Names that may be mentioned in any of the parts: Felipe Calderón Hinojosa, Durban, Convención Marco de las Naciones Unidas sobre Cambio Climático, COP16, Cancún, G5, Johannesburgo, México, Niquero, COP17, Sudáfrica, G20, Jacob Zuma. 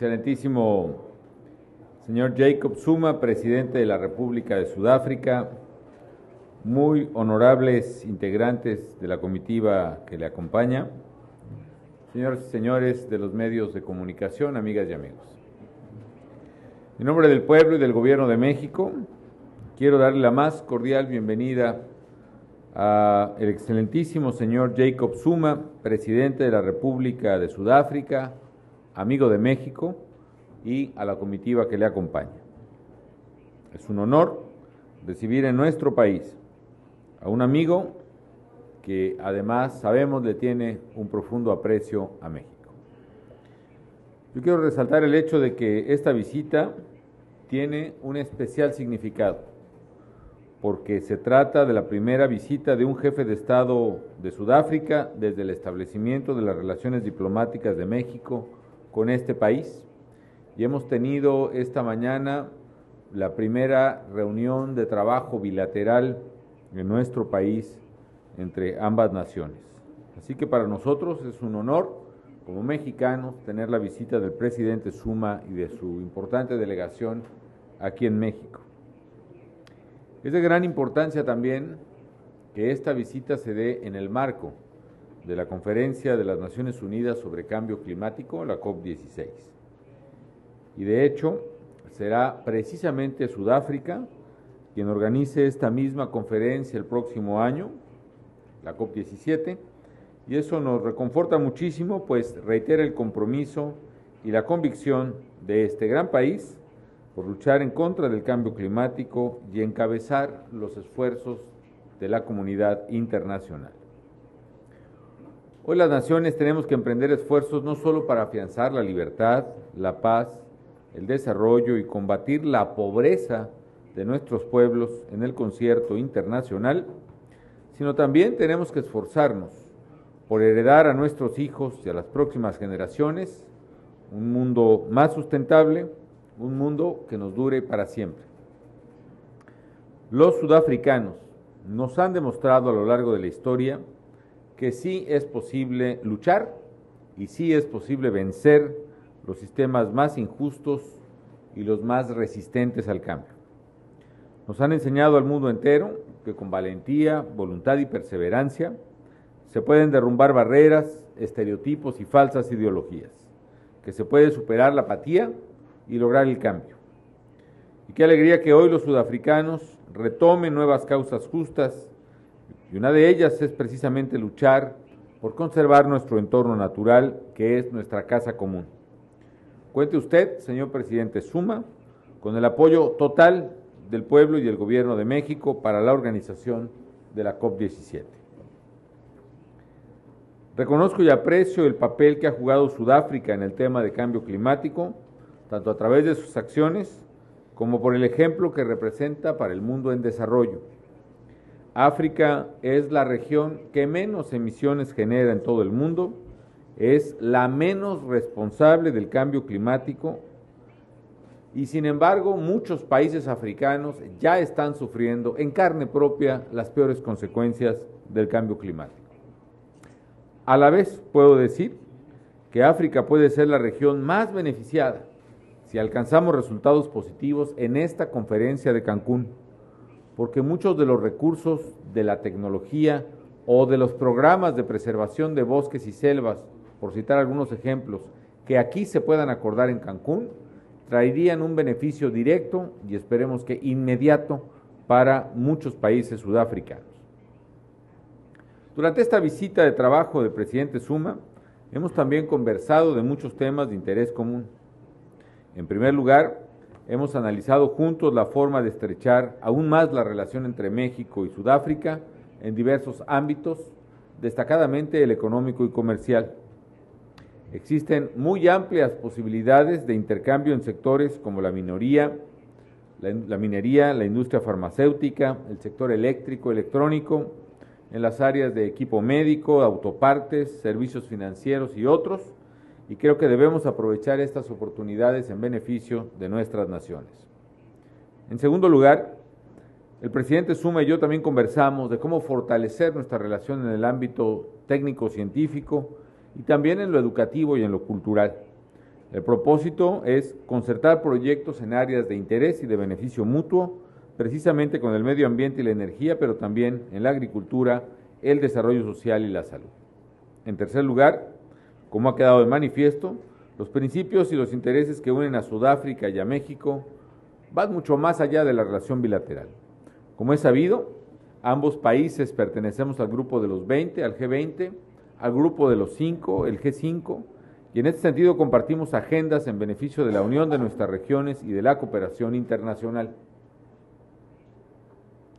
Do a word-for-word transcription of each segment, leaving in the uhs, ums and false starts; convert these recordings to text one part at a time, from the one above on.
Excelentísimo señor Jacob Zuma, presidente de la República de Sudáfrica, muy honorables integrantes de la comitiva que le acompaña, señoras y señores de los medios de comunicación, amigas y amigos. En nombre del pueblo y del Gobierno de México, quiero darle la más cordial bienvenida al excelentísimo señor Jacob Zuma, presidente de la República de Sudáfrica, amigo de México, y a la comitiva que le acompaña. Es un honor recibir en nuestro país a un amigo que además sabemos le tiene un profundo aprecio a México. Yo quiero resaltar el hecho de que esta visita tiene un especial significado, porque se trata de la primera visita de un jefe de Estado de Sudáfrica desde el establecimiento de las relaciones diplomáticas de México con este país, y hemos tenido esta mañana la primera reunión de trabajo bilateral en nuestro país entre ambas naciones. Así que para nosotros es un honor, como mexicanos, tener la visita del presidente Zuma y de su importante delegación aquí en México. Es de gran importancia también que esta visita se dé en el marco de la Conferencia de las Naciones Unidas sobre Cambio Climático, la COP dieciséis. Y de hecho, será precisamente Sudáfrica quien organice esta misma conferencia el próximo año, la COP diecisiete, y eso nos reconforta muchísimo, pues reitera el compromiso y la convicción de este gran país por luchar en contra del cambio climático y encabezar los esfuerzos de la comunidad internacional. Hoy las naciones tenemos que emprender esfuerzos no solo para afianzar la libertad, la paz, el desarrollo y combatir la pobreza de nuestros pueblos en el concierto internacional, sino también tenemos que esforzarnos por heredar a nuestros hijos y a las próximas generaciones un mundo más sustentable, un mundo que nos dure para siempre. Los sudafricanos nos han demostrado a lo largo de la historia que sí es posible luchar y sí es posible vencer los sistemas más injustos y los más resistentes al cambio. Nos han enseñado al mundo entero que con valentía, voluntad y perseverancia se pueden derrumbar barreras, estereotipos y falsas ideologías, que se puede superar la apatía y lograr el cambio. Y qué alegría que hoy los sudafricanos retomen nuevas causas justas, y una de ellas es precisamente luchar por conservar nuestro entorno natural, que es nuestra casa común. Cuente usted, señor presidente Zuma, con el apoyo total del pueblo y del Gobierno de México para la organización de la COP diecisiete. Reconozco y aprecio el papel que ha jugado Sudáfrica en el tema de cambio climático, tanto a través de sus acciones como por el ejemplo que representa para el mundo en desarrollo. África es la región que menos emisiones genera en todo el mundo, es la menos responsable del cambio climático y sin embargo muchos países africanos ya están sufriendo en carne propia las peores consecuencias del cambio climático. A la vez, puedo decir que África puede ser la región más beneficiada si alcanzamos resultados positivos en esta conferencia de Cancún, porque muchos de los recursos de la tecnología o de los programas de preservación de bosques y selvas, por citar algunos ejemplos, que aquí se puedan acordar en Cancún, traerían un beneficio directo y esperemos que inmediato para muchos países sudafricanos. Durante esta visita de trabajo del presidente Zuma, hemos también conversado de muchos temas de interés común. En primer lugar, hemos analizado juntos la forma de estrechar aún más la relación entre México y Sudáfrica en diversos ámbitos, destacadamente el económico y comercial. Existen muy amplias posibilidades de intercambio en sectores como la minería, la minería, la industria farmacéutica, el sector eléctrico, electrónico, en las áreas de equipo médico, autopartes, servicios financieros y otros, y creo que debemos aprovechar estas oportunidades en beneficio de nuestras naciones. En segundo lugar, el presidente Zuma y yo también conversamos de cómo fortalecer nuestra relación en el ámbito técnico-científico y también en lo educativo y en lo cultural, El propósito es concertar proyectos en áreas de interés y de beneficio mutuo, precisamente con el medio ambiente y la energía, pero también en la agricultura, el desarrollo social y la salud. En tercer lugar, como ha quedado de manifiesto, los principios y los intereses que unen a Sudáfrica y a México van mucho más allá de la relación bilateral. Como es sabido, ambos países pertenecemos al grupo de los veinte, al G veinte, al grupo de los cinco, el G cinco, y en este sentido compartimos agendas en beneficio de la unión de nuestras regiones y de la cooperación internacional.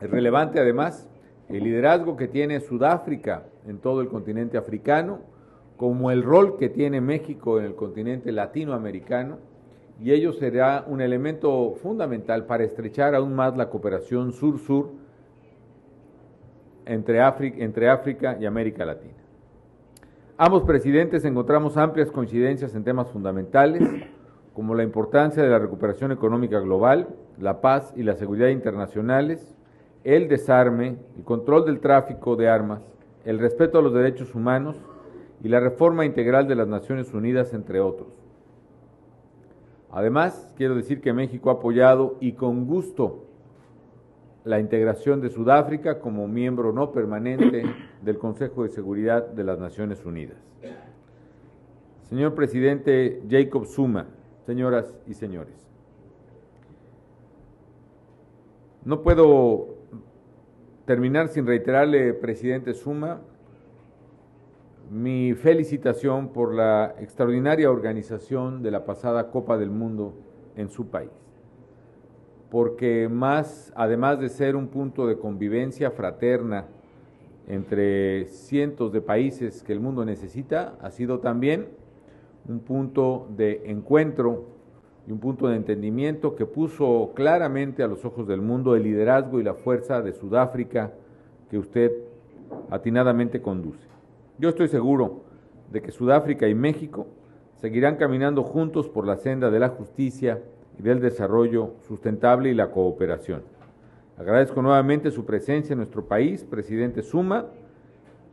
Es relevante, además, el liderazgo que tiene Sudáfrica en todo el continente africano, como el rol que tiene México en el continente latinoamericano, y ello será un elemento fundamental para estrechar aún más la cooperación sur-sur entre África, entre África y América Latina. Ambos presidentes encontramos amplias coincidencias en temas fundamentales, como la importancia de la recuperación económica global, la paz y la seguridad internacionales, el desarme, el control del tráfico de armas, el respeto a los derechos humanos y la reforma integral de las Naciones Unidas, entre otros. Además, quiero decir que México ha apoyado y con gusto la integración de Sudáfrica como miembro no permanente del Consejo de Seguridad de las Naciones Unidas. Señor Presidente Jacob Zuma, señoras y señores, no puedo terminar sin reiterarle, Presidente Zuma, mi felicitación por la extraordinaria organización de la pasada Copa del Mundo en su país, porque más, además de ser un punto de convivencia fraterna entre cientos de países que el mundo necesita, ha sido también un punto de encuentro y un punto de entendimiento que puso claramente a los ojos del mundo el liderazgo y la fuerza de Sudáfrica que usted atinadamente conduce. Yo estoy seguro de que Sudáfrica y México seguirán caminando juntos por la senda de la justicia y del desarrollo sustentable y la cooperación. Agradezco nuevamente su presencia en nuestro país, Presidente Zuma,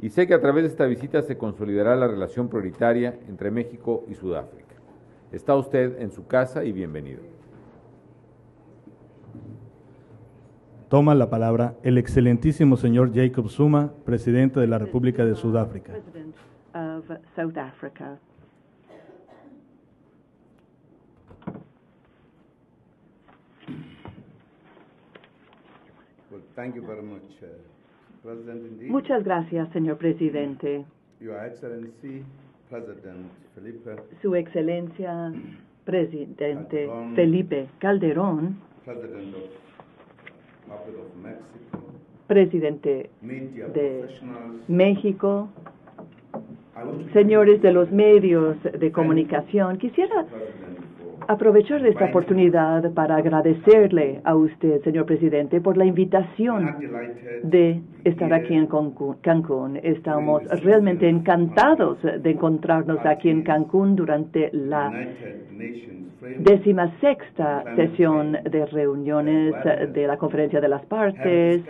y sé que a través de esta visita se consolidará la relación prioritaria entre México y Sudáfrica. Está usted en su casa y bienvenido. Toma la palabra el excelentísimo señor Jacob Zuma, Presidente de la República de Sudáfrica. Thank you very much, uh, President Indeed. Muchas gracias, señor presidente. Your Excellency, President Felipe. Su excelencia, presidente Calderón, Felipe Calderón, President of Republic of Mexico. Presidente Media de México, señores de los medios de comunicación, quisiera aprovechar esta oportunidad para agradecerle a usted, señor presidente, por la invitación de estar aquí en Cancún. Estamos realmente encantados de encontrarnos aquí en Cancún durante la décima sexta sesión de reuniones de la Conferencia de las Partes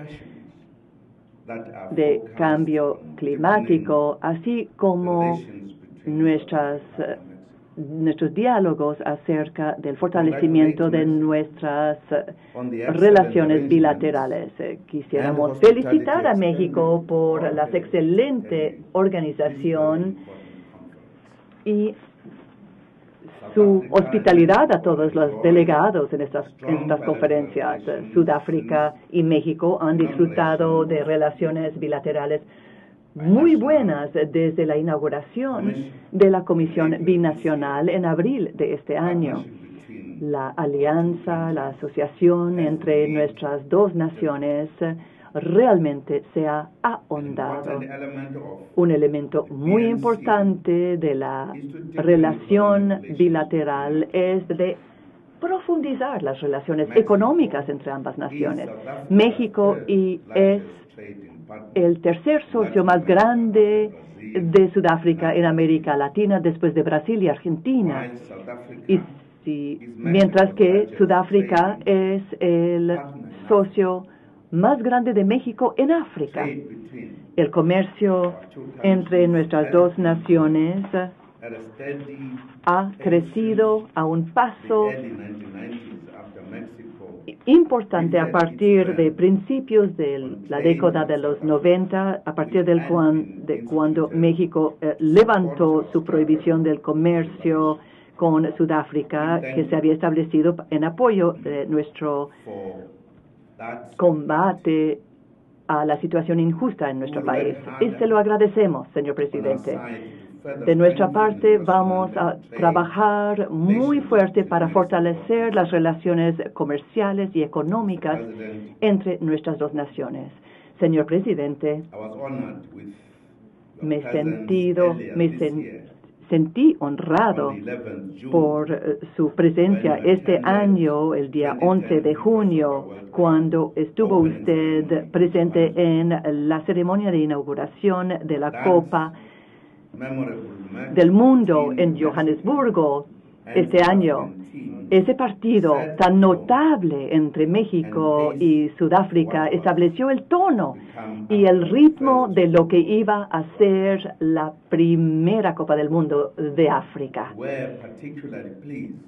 de Cambio Climático, así como nuestras nuestros diálogos acerca del fortalecimiento de nuestras relaciones bilaterales. Quisiéramos felicitar a México por la excelente organización y su hospitalidad a todos los delegados en estas, en estas conferencias. Sudáfrica y México han disfrutado de relaciones bilaterales muy buenas desde la inauguración de la Comisión Binacional en abril de este año. La alianza, la asociación entre nuestras dos naciones realmente se ha ahondado. Un elemento muy importante de la relación bilateral es de profundizar las relaciones económicas entre ambas naciones. México y es el tercer socio más grande de Sudáfrica en América Latina, después de Brasil y Argentina. Y si, mientras que Sudáfrica es el socio más grande de México en África. El comercio entre nuestras dos naciones ha crecido a un paso importante a partir de principios de la década de los noventa, a partir del cuan, de cuando México eh, levantó su prohibición del comercio con Sudáfrica, que se había establecido en apoyo de nuestro combate a la situación injusta en nuestro país. Y se lo agradecemos, señor presidente. De nuestra parte, vamos a trabajar muy fuerte para fortalecer las relaciones comerciales y económicas entre nuestras dos naciones. Señor presidente, me he sentido, me sen, sentí honrado por su presencia este año, el día once de junio, cuando estuvo usted presente en la ceremonia de inauguración de la Copa del mundo en Johannesburgo este año. Ese partido tan notable entre México y Sudáfrica estableció el tono y el ritmo de lo que iba a ser la primera Copa del Mundo de África.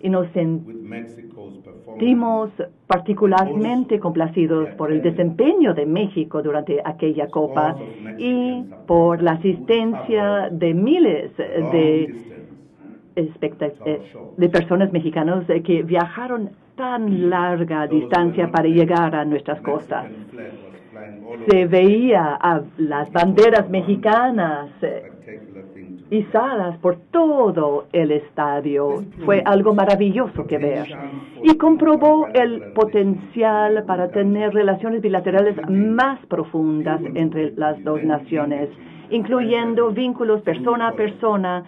Y nos sentimos particularmente complacidos por el desempeño de México durante aquella Copa y por la asistencia de miles de de personas mexicanas que viajaron tan larga distancia para llegar a nuestras costas. Se veía a las banderas mexicanas izadas por todo el estadio. Fue algo maravilloso que ver. Y comprobó el potencial para tener relaciones bilaterales más profundas entre las dos naciones, incluyendo vínculos persona a persona.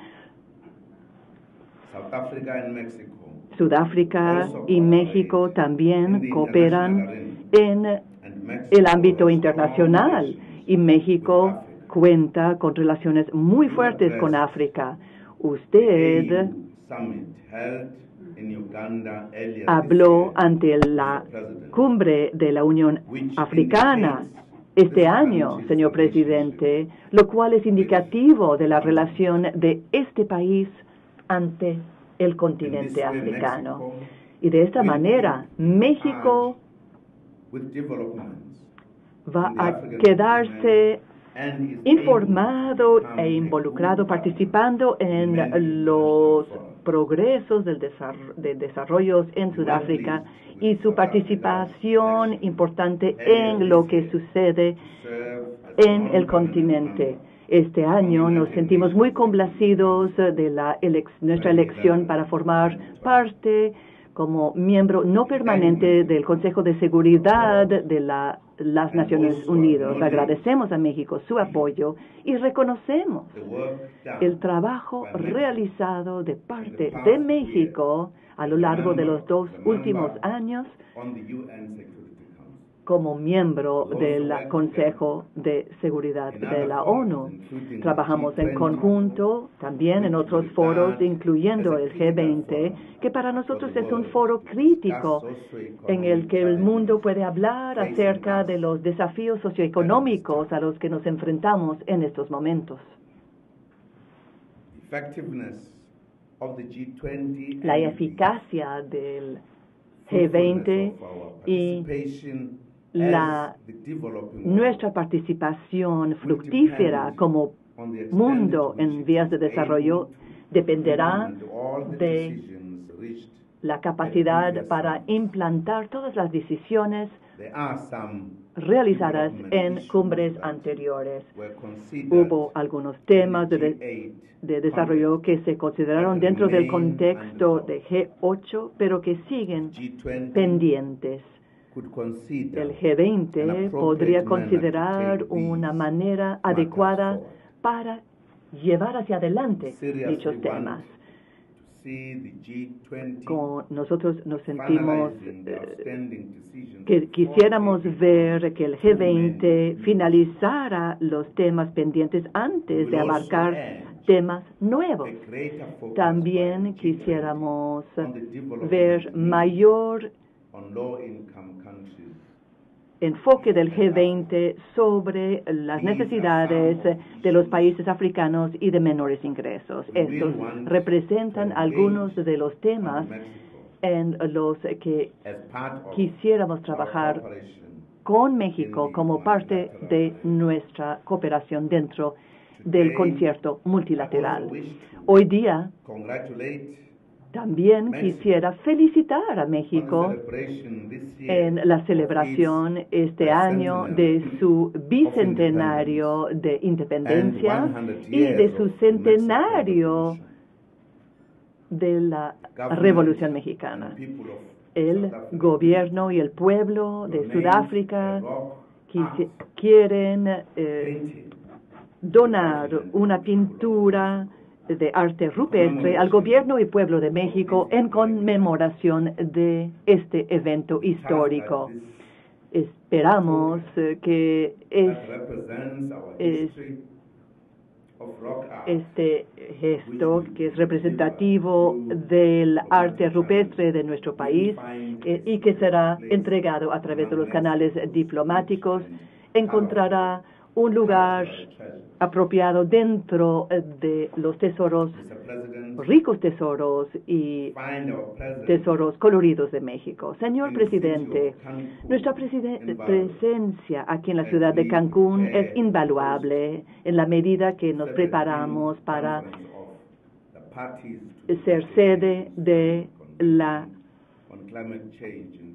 Sudáfrica y México también cooperan en el ámbito internacional y México cuenta con relaciones muy fuertes con África. Usted habló ante la cumbre de la Unión Africana este año, señor presidente, lo cual es indicativo de la relación de este país ante el continente africano. Y de esta manera, México va a quedarse informado e involucrado, participando en los progresos del desarrollo, de desarrollos en Sudáfrica y su participación importante en lo que sucede en el continente. Este año nos sentimos muy complacidos de la elec nuestra elección para formar parte como miembro no permanente del Consejo de Seguridad de la, las Naciones Unidas. Agradecemos a México su apoyo y reconocemos el trabajo realizado de parte de México a lo largo de los dos últimos años como miembro del Consejo de Seguridad de la ONU. Trabajamos en conjunto también en otros foros, incluyendo el G veinte, que para nosotros es un foro crítico en el que el mundo puede hablar acerca de los desafíos socioeconómicos a los que nos enfrentamos en estos momentos. La eficacia del G veinte y la, nuestra participación fructífera como mundo en vías de desarrollo dependerá de la capacidad para implantar todas las decisiones realizadas en cumbres anteriores. Hubo algunos temas de, de, de desarrollo que se consideraron dentro del contexto de G ocho, pero que siguen pendientes. El G veinte podría considerar una manera adecuada para llevar hacia adelante dichos temas. Con nosotros nos sentimos eh, que quisiéramos ver que el G veinte finalizara los temas pendientes antes de abarcar temas nuevos. También quisiéramos ver mayor enfoque del G veinte sobre las necesidades de los países africanos y de menores ingresos. Estos representan algunos de los temas en los que quisiéramos trabajar con México como parte de nuestra cooperación dentro del concierto multilateral. Hoy día también quisiera felicitar a México en la celebración este año de su bicentenario de independencia y de su centenario de la Revolución Mexicana. El gobierno y el pueblo de Sudáfrica quieren eh, donar una pintura de arte rupestre al gobierno y pueblo de México en conmemoración de este evento histórico. Esperamos que es, es, este gesto, que es representativo del arte rupestre de nuestro país y que será entregado a través de los canales diplomáticos, encontrará un lugar apropiado dentro de los tesoros, ricos tesoros y tesoros coloridos de México. Señor presidente, nuestra presiden- presencia aquí en la ciudad de Cancún es invaluable en la medida que nos preparamos para ser sede de la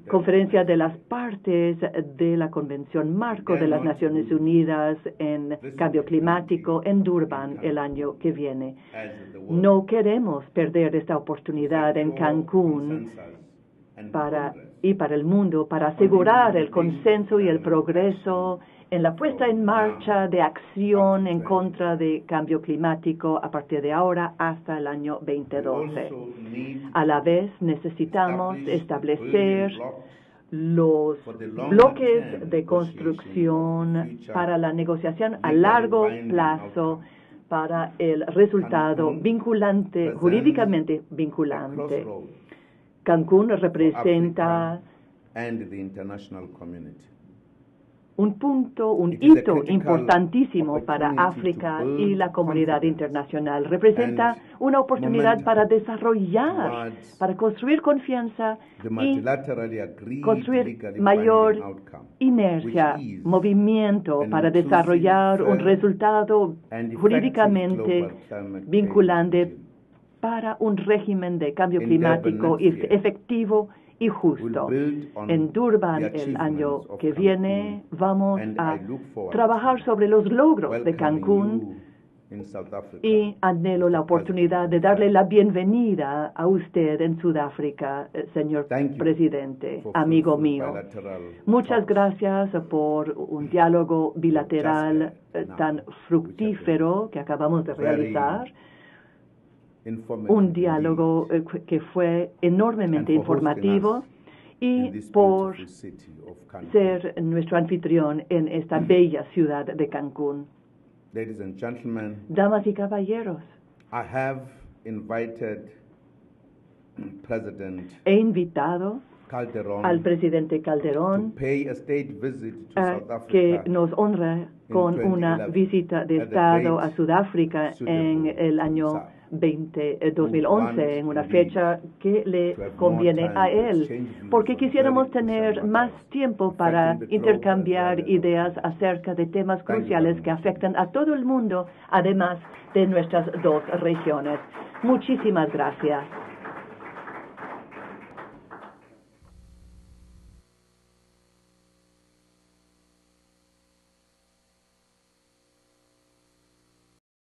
Conferencia de las Partes de la Convención Marco de las Naciones Unidas en Cambio Climático en Durban el año que viene. No queremos perder esta oportunidad en Cancún para, y para el mundo para asegurar el consenso y el progreso en la puesta en marcha de acción en contra de cambio climático a partir de ahora hasta el año veinte doce. A la vez, necesitamos establecer los bloques de construcción para la negociación a largo plazo para el resultado vinculante, jurídicamente vinculante. Cancún representa un punto, un hito importantísimo para África y la comunidad internacional. Representa una oportunidad para desarrollar, para construir confianza y construir mayor inercia, movimiento para desarrollar un resultado jurídicamente vinculante para un régimen de cambio climático efectivo y justo. En Durban el año que viene vamos a trabajar sobre los logros de Cancún y anhelo la oportunidad de darle la bienvenida a usted en Sudáfrica, señor presidente, amigo mío. Muchas gracias por un diálogo bilateral tan fructífero que acabamos de realizar. Un diálogo que fue enormemente informativo y por ser nuestro anfitrión en esta bella ciudad de Cancún. Damas y caballeros, he invitado al presidente Calderón a que nos honra con una visita de Estado a Sudáfrica en el año dos mil once, en una fecha que le conviene a él, porque quisiéramos tener más tiempo para intercambiar ideas acerca de temas cruciales que afectan a todo el mundo, además de nuestras dos regiones. Muchísimas gracias.